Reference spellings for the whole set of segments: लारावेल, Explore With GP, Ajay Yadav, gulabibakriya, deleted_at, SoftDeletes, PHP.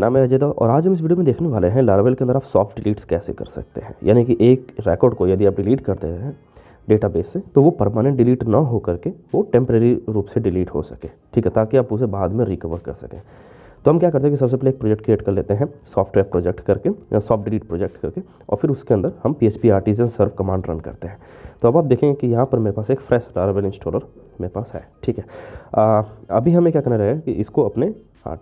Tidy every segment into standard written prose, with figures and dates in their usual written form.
नाम है अजय यादव और आज हम इस वीडियो में देखने वाले हैं लारावेल के अंदर आप सॉफ्ट डिलीट्स कैसे कर सकते हैं। यानी कि एक रिकॉर्ड को यदि आप डिलीट करते हैं डेटाबेस से तो वो परमानेंट डिलीट ना हो करके वो टेम्प्रेरी रूप से डिलीट हो सके, ठीक है, ताकि आप उसे बाद में रिकवर कर सकें। तो हम क्या करते हैं कि सबसे पहले एक प्रोजेक्ट क्रिएट कर लेते हैं सॉफ्टवेयर प्रोजेक्ट करके या सॉफ्ट डिलीट प्रोजेक्ट करके, और फिर उसके अंदर हम PHP Artisan serve command run करते हैं। तो अब आप देखेंगे कि यहाँ पर मेरे पास एक फ्रेश लारावेल इंस्टॉलर मेरे पास है, ठीक है। अभी हमें क्या करना रहेगा कि इसको अपने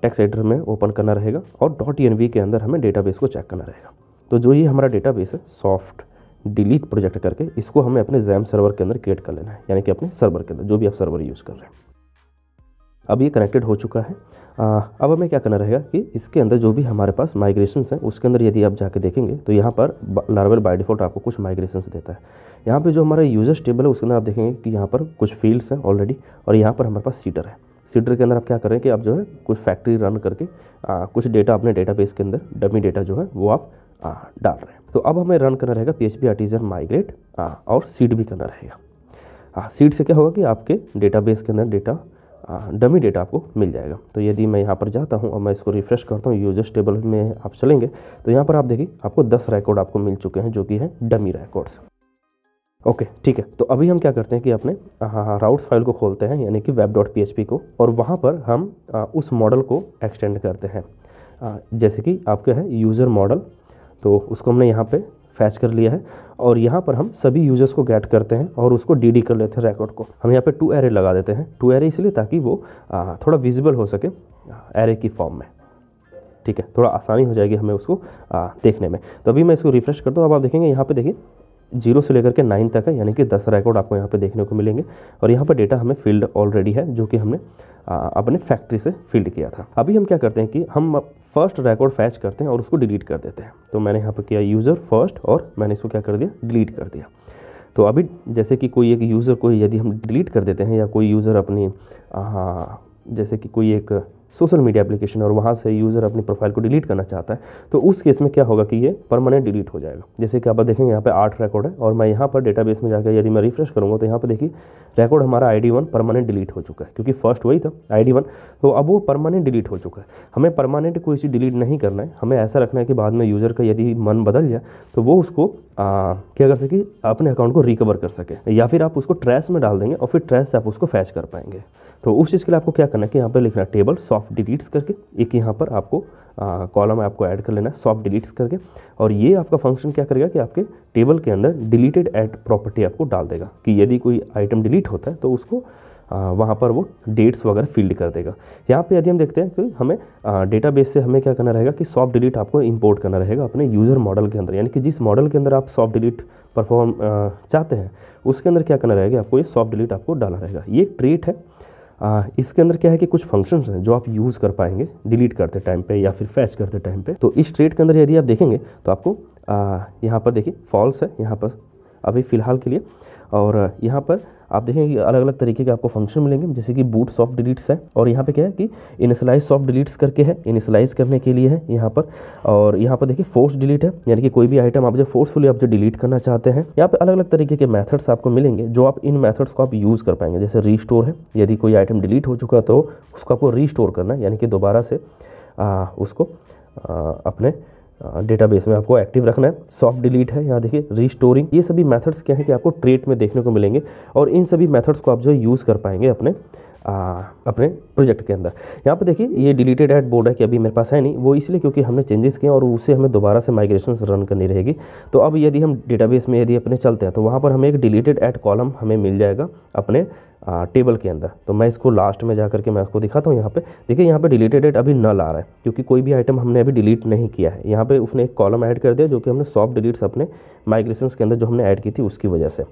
टेक्स्ट एडिटर में ओपन करना रहेगा और .env के अंदर हमें डेटाबेस को चेक करना रहेगा। तो जो ये हमारा डेटाबेस है सॉफ्ट डिलीट प्रोजेक्ट करके, इसको हमें अपने जैम सर्वर के अंदर क्रिएट कर लेना है, यानी कि अपने सर्वर के अंदर जो भी आप सर्वर यूज़ कर रहे हैं। अब ये कनेक्टेड हो चुका है। अब हमें क्या करना रहेगा कि इसके अंदर जो भी हमारे पास माइग्रेशंस हैं उसके अंदर यदि आप जाके देखेंगे तो यहाँ पर लारावेल बाय डिफ़ॉल्ट आपको कुछ माइग्रेशंस देता है। यहाँ पे जो हमारा यूजर्स टेबल है उसके अंदर आप देखेंगे कि यहाँ पर कुछ फील्ड्स हैं ऑलरेडी, और यहाँ पर हमारे पास सीडर है। सीडर के अंदर आप क्या करें कि आप जो है कुछ फैक्ट्री रन करके कुछ डेटा अपने डेटाबेस के अंदर डमी डेटा जो है वो आप डाल रहे हैं। तो अब हमें रन करना रहेगा PHP Artisan माइग्रेट और सीड भी करना रहेगा। सीड से क्या होगा कि आपके डेटाबेस के अंदर डेटा डमी डेटा आपको मिल जाएगा। तो यदि मैं यहाँ पर जाता हूँ और मैं इसको रिफ्रेश करता हूँ, यूजर्स टेबल में आप चलेंगे तो यहाँ पर आप देखिए आपको 10 रिकॉर्ड आपको मिल चुके हैं जो कि हैं डमी रिकॉर्ड्स। ओके, ठीक है। तो अभी हम क्या करते हैं कि अपने राउट्स फाइल को खोलते हैं, यानी कि web.php को, और वहाँ पर हम उस मॉडल को एक्सटेंड करते हैं। जैसे कि आपके है यूज़र मॉडल, तो उसको हमने यहाँ पर फैच कर लिया है और यहाँ पर हम सभी यूजर्स को गेट करते हैं और उसको DD कर लेते हैं रिकॉर्ड को। हम यहाँ पे 2 एरे लगा देते हैं, 2 एरे इसलिए ताकि वो थोड़ा विजिबल हो सके एरे की फॉर्म में, ठीक है, थोड़ा आसानी हो जाएगी हमें उसको देखने में। तो अभी मैं इसको रिफ्रेश करता हूँ। अब आप देखेंगे यहाँ पे देखिए 0 से लेकर के 9 तक है, यानी कि 10 रिकॉर्ड आपको यहाँ पर देखने को मिलेंगे और यहाँ पर डेटा हमें फील्ड ऑलरेडी है जो कि हमने अपने फैक्ट्री से फील्ड किया था। अभी हम क्या करते हैं कि हम फर्स्ट रिकॉर्ड फैच करते हैं और उसको डिलीट कर देते हैं। तो मैंने यहाँ पर किया यूज़र फर्स्ट और मैंने इसको क्या कर दिया, डिलीट कर दिया। तो अभी जैसे कि कोई एक यूज़र को यदि हम डिलीट कर देते हैं या कोई यूज़र अपनी जैसे कि कोई एक सोशल मीडिया एप्लीकेशन और वहाँ से यूज़र अपनी प्रोफाइल को डिलीट करना चाहता है तो उस केस में क्या होगा कि ये परमानेंट डिलीट हो जाएगा। जैसे कि आप देखेंगे यहाँ पे 8 रिकॉर्ड है और मैं यहाँ पर डेटाबेस में जाकर यदि मैं रिफ्रेश करूँगा तो यहाँ पर देखिए रिकॉर्ड हमारा ID1 परमानेंट डिलीट हो चुका है, क्योंकि फर्स्ट वही था ID1, तो अब वो परमानेंट डिलीट हो चुका है। हमें परमानेंट कोई चीज़ डिलीट नहीं करना है, हमें ऐसा रखना है कि बाद में यूज़र का यदि मन बदल जाए तो वो उसको क्या कर सके, अपने अकाउंट को रिकवर कर सके, या फिर आप उसको ट्रैश में डाल देंगे और फिर ट्रैश से आप उसको फैच कर पाएंगे। तो उस चीज़ के लिए आपको क्या करना है कि यहाँ पर लिखना है टेबल सॉफ्ट डिलीट्स करके, एक यहाँ पर आपको कॉलम आपको ऐड कर लेना है सॉफ्ट डिलीट्स करके, और ये आपका फंक्शन क्या करेगा कि आपके टेबल के अंदर डिलीटेड एट प्रॉपर्टी आपको डाल देगा कि यदि कोई आइटम डिलीट होता है तो उसको वहाँ पर वो डेट्स वगैरह फील्ड कर देगा। यहाँ पे यदि हम देखते हैं कि हमें डेटाबेस से हमें क्या करना रहेगा कि सॉफ्ट डिलीट आपको इंपोर्ट करना रहेगा अपने यूज़र मॉडल के अंदर, यानी कि जिस मॉडल के अंदर आप सॉफ्ट डिलीट परफॉर्म चाहते हैं उसके अंदर क्या करना रहेगा, आपको ये सॉफ्ट डिलीट आपको डालना रहेगा। ये ट्रेट है, इसके अंदर क्या है कि कुछ फंक्शंस हैं जो आप यूज़ कर पाएंगे डिलीट करते टाइम पे या फिर फैच करते टाइम पे। तो इस ट्रेड के अंदर यदि आप देखेंगे तो आपको यहाँ पर देखिए फॉल्स है यहाँ पर अभी फ़िलहाल के लिए, और यहाँ पर आप देखेंगे कि अलग अलग तरीके के आपको फंक्शन मिलेंगे, जैसे कि बूट सॉफ्ट डिलीट्स है और यहाँ पे क्या है कि इनिशलाइज सॉफ्ट डिलीट्स करके है, इनिशलाइज करने के लिए है यहाँ पर, और यहाँ पर देखिए फोर्स डिलीट है, यानी कि कोई भी आइटम आप जो फोर्सफुली आप जो डिलीट करना चाहते हैं। यहाँ पे अलग अलग तरीके के मैथड्स आपको मिलेंगे जो आप इन मैथड्स को आप यूज़ कर पाएंगे। जैसे रीस्टोर है, यदि कोई आइटम डिलीट हो चुका तो उसको आपको रीस्टोर करना है, यानी कि दोबारा से उसको अपने डेटाबेस में आपको एक्टिव रखना है। सॉफ्ट डिलीट है, यहाँ देखिए रीस्टोरिंग। ये सभी मेथड्स क्या है कि आपको ट्रेट में देखने को मिलेंगे और इन सभी मेथड्स को आप जो यूज़ कर पाएंगे अपने अपने प्रोजेक्ट के अंदर। यहाँ पे देखिए ये डिलीटेड एट बोर्ड है कि अभी मेरे पास है नहीं, वो इसलिए क्योंकि हमने चेंजेस किए और उसे हमें दोबारा से माइग्रेशंस रन करनी रहेगी। तो अब यदि हम डेटाबेस में यदि अपने चलते हैं तो वहाँ पर हमें एक डिलीटेड एट कॉलम हमें मिल जाएगा अपने टेबल के अंदर। तो मैं इसको लास्ट में जा करके मैं आपको दिखाता हूँ। यहाँ पे देखिए यहाँ पे डिलीटेड एट अभी नल आ रहा है क्योंकि कोई भी आइटम हमने अभी डिलीट नहीं किया है। यहाँ पे उसने एक कॉलम ऐड कर दिया जो कि हमने सॉफ्ट डिलीट्स अपने माइग्रेशंस के अंदर जो हमने ऐड की थी उसकी वजह से।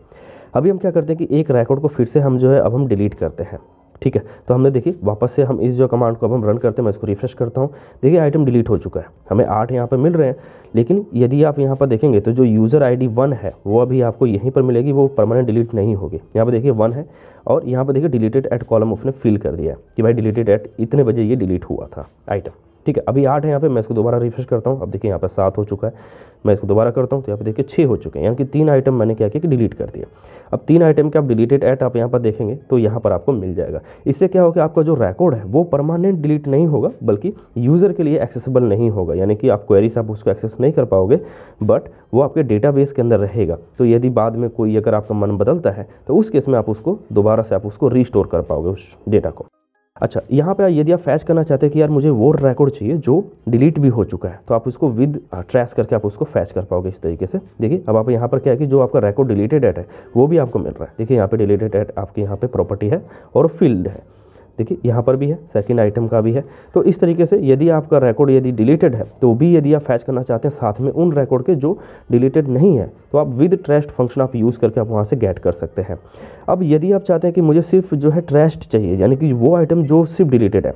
अभी हम क्या करते हैं कि एक रिकॉर्ड को फिर से हम जो है अब हम डिलीट करते हैं, ठीक है। तो हमने देखिए वापस से हम इस जो कमांड को अब हम रन करते हैं, मैं इसको रिफ्रेश करता हूँ, देखिए आइटम डिलीट हो चुका है, हमें 8 यहाँ पर मिल रहे हैं। लेकिन यदि आप यहाँ पर देखेंगे तो जो यूज़र ID 1 है वो अभी आपको यहीं पर मिलेगी, वो परमानेंट डिलीट नहीं होगी। यहाँ पर देखिए 1 है और यहाँ पर देखिए डिलीटेड एट कॉलम उसने फिल कर दिया है कि भाई डिलीटेड एट इतने बजे ये डिलीट हुआ था आइटम, ठीक है, अभी 8 है यहाँ पे, मैं इसको दोबारा रिफ्रेश करता हूँ। अब देखिए यहाँ पे 7 हो चुका है, मैं इसको दोबारा करता हूँ तो यहाँ पे देखिए 6 हो चुके हैं, यानी कि 3 आइटम मैंने क्या किया कि डिलीट कर दिया। अब 3 आइटम के आप डिलीटेड ऐट आप यहाँ पर देखेंगे तो यहाँ पर आपको मिल जाएगा। इससे क्या होगा, आपका जो रिकॉर्ड है वो परमानेंट डिलीट नहीं होगा बल्कि यूज़र के लिए एक्सेसिबल नहीं होगा, यानी कि आप क्वेरी से आप उसको एक्सेस नहीं कर पाओगे, बट वो आपके डेटाबेस के अंदर रहेगा। तो यदि बाद में कोई अगर आपका मन बदलता है तो उस केस में आप उसको दोबारा से आप उसको रिस्टोर कर पाओगे उस डेटा को। अच्छा, यहाँ पे यदि आप फैच करना चाहते हैं कि यार मुझे वो रिकॉर्ड चाहिए जो डिलीट भी हो चुका है, तो आप उसको विद ट्रेस करके आप उसको फैच कर पाओगे इस तरीके से। देखिए अब आप यहाँ पर क्या है कि जो आपका रिकॉर्ड डिलीटेड ऐट है वो भी आपको मिल रहा है। देखिए यहाँ पे डिलीटेड ऐट आपके यहाँ पे प्रॉपर्टी है और फील्ड है, देखिए यहाँ पर भी है, सेकंड आइटम का भी है। तो इस तरीके से यदि आपका रिकॉर्ड यदि डिलीटेड है तो भी यदि आप फैच करना चाहते हैं साथ में उन रिकॉर्ड के जो डिलीटेड नहीं है, तो आप विद ट्रैश्ड फंक्शन आप यूज़ करके आप वहाँ से गेट कर सकते हैं। अब यदि आप चाहते हैं कि मुझे सिर्फ जो है ट्रैश्ड चाहिए, यानी कि वो आइटम जो सिर्फ डिलीटेड है,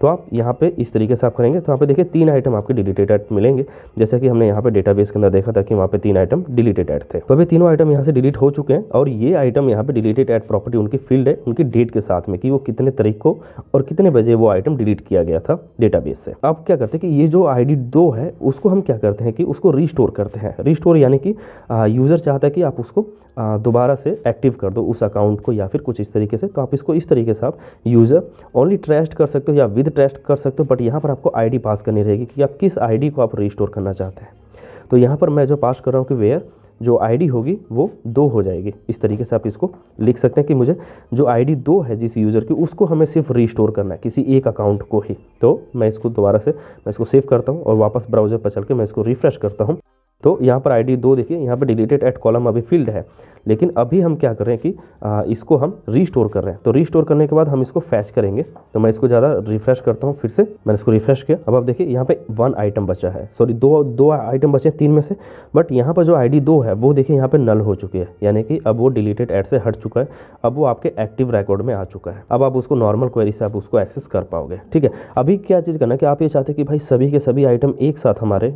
तो आप यहाँ पे इस तरीके से आप करेंगे तो यहाँ पे देखिए 3 आइटम आपके डिलीटेड ऐड मिलेंगे। जैसे कि हमने यहाँ पे डेटाबेस के अंदर देखा था कि वहाँ पे 3 आइटम डिलीटेड ऐड थे, तो अभी तीनों आइटम यहाँ से डिलीट हो चुके हैं। और ये आइटम यहाँ पे डिलीटेड ऐड प्रॉपर्टी उनकी फील्ड है, उनकी डेट के साथ में कि वो कितने तारीख को और कितने बजे वो आइटम डिलीट किया गया था डेटाबेस से। अब क्या करते हैं कि ये जो आई डी 2 है उसको हम क्या करते हैं कि उसको रिस्टोर करते हैं। रिस्टोर यानी कि यूज़र चाहता है कि आप उसको दोबारा से एक्टिव कर दो उस अकाउंट को या फिर कुछ इस तरीके से, तो आप इसको इस तरीके से आप यूज़र ओनली ट्रैश्ड कर सकते हो या विद ट्रैश्ड कर सकते हो, बट यहाँ पर आपको आईडी पास करनी रहेगी कि आप किस आईडी को आप रिस्टोर करना चाहते हैं। तो यहाँ पर मैं जो पास कर रहा हूँ कि वेयर जो आईडी होगी वो 2 हो जाएगी। इस तरीके से आप इसको लिख सकते हैं कि मुझे जो आईडी 2 है जिस यूज़र की उसको हमें सिर्फ रिस्टोर करना है किसी एक अकाउंट को ही। तो मैं इसको दोबारा से मैं इसको सेव करता हूँ और वापस ब्राउज़र पर चल के मैं इसको रिफ्रेश करता हूँ। तो यहाँ पर आईडी 2 देखिए, यहाँ पर डिलीटेड एट कॉलम अभी फील्ड है, लेकिन अभी हम क्या कर रहे हैं कि इसको हम रिस्टोर कर रहे हैं। तो रिस्टोर करने के बाद हम इसको फैच करेंगे, तो मैं इसको ज़्यादा रिफ्रेश करता हूँ। फिर से मैंने इसको रिफ्रेश किया, अब आप देखिए यहाँ पे 1 आइटम बचा है, सॉरी 2 आइटम बचे हैं 3 में से, बट यहाँ पर जो आईडी 2 है वो देखिए यहाँ पर नल हो चुकी है, यानी कि अब वो डिलीटेड एड से हट चुका है, अब वो आपके एक्टिव रिकॉर्ड में आ चुका है। अब आप उसको नॉर्मल क्वेरी से आप उसको एक्सेस कर पाओगे। ठीक है, अभी क्या चीज़ करना है कि आप ये चाहते हैं कि भाई सभी के सभी आइटम एक साथ हमारे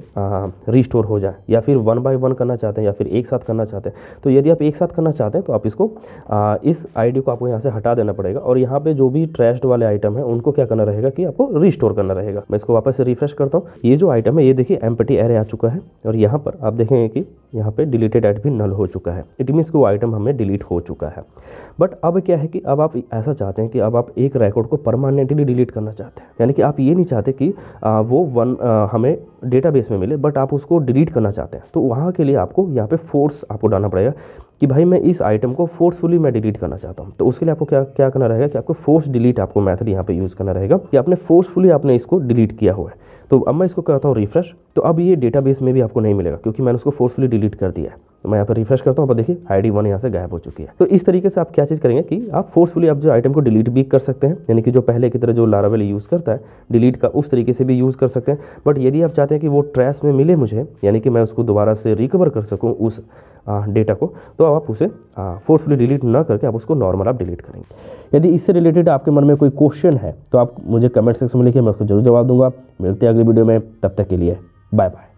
रिस्टोर हो जाए, या फिर 1 बाय 1 करना चाहते हैं या फिर एक साथ करना चाहते हैं। तो यदि आप एक साथ करना चाहते हैं तो आप इसको इस आईडी को आपको यहाँ से हटा देना पड़ेगा और यहाँ पे जो भी ट्रैश्ड वाले आइटम है उनको क्या करना रहेगा कि आपको रिस्टोर करना रहेगा। मैं इसको वापस से रिफ्रेश करता हूँ। ये जो आइटम है ये देखिए एम्प्टी एरे आ चुका है और यहाँ पर आप देखेंगे कि यहाँ पे डिलीटेड ऐड भी नल हो चुका है, इट मीन्स कि वो आइटम हमें डिलीट हो चुका है। बट अब क्या है कि अब आप ऐसा चाहते हैं कि अब आप एक रिकॉर्ड को परमानेंटली डिलीट करना चाहते हैं, यानी कि आप ये नहीं चाहते कि वो 1 हमें डेटाबेस में मिले बट आप उसको डिलीट करना चाहते हैं। तो वहाँ के लिए आपको यहाँ पे फोर्स आपको डालना पड़ेगा कि भाई मैं इस आइटम को फोर्सफुली मैं डिलीट करना चाहता हूँ। तो उसके लिए आपको क्या करना रहेगा कि आपको फोर्स डिलीट आपको मेथड यहाँ पे यूज़ करना रहेगा कि आपने फोर्सफुली आपने इसको डिलीट किया हुआ है। तो अब मैं इसको करता हूँ रिफ्रेश, तो अब ये डेटाबेस में भी आपको नहीं मिलेगा क्योंकि मैंने उसको फोर्सफुली डिलीट कर दिया है। तो मैं यहाँ पर रिफ्रेश करता हूँ, आप देखिए आईडी 1 यहाँ से गायब हो चुकी है। तो इस तरीके से आप क्या चीज़ करेंगे कि आप फोर्सफुली आप जो आइटम को डिलीट भी कर सकते हैं, यानी कि जो पहले की तरह जो लारावेल यूज़ करता है डिलीट का उस तरीके से भी यूज़ कर सकते हैं। बट यदि आप चाहते हैं कि वो ट्रैश में मिले मुझे, यानी कि मैं उसको दोबारा से रिकवर कर सकूँ उस डेटा को, तो आप उसे फोर्सफुली डिलीट ना करके आप उसको नॉर्मल आप डिलीट करेंगे। यदि इससे रिलेटेड आपके मन में कोई क्वेश्चन है तो आप मुझे कमेंट सेक्शन में लिखिए, मैं उसको जरूर जवाब दूंगा। मिलते हैं अगली वीडियो में, तब तक के लिए बाय बाय।